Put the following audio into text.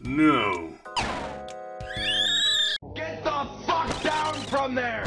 No. Get the fuck down from there!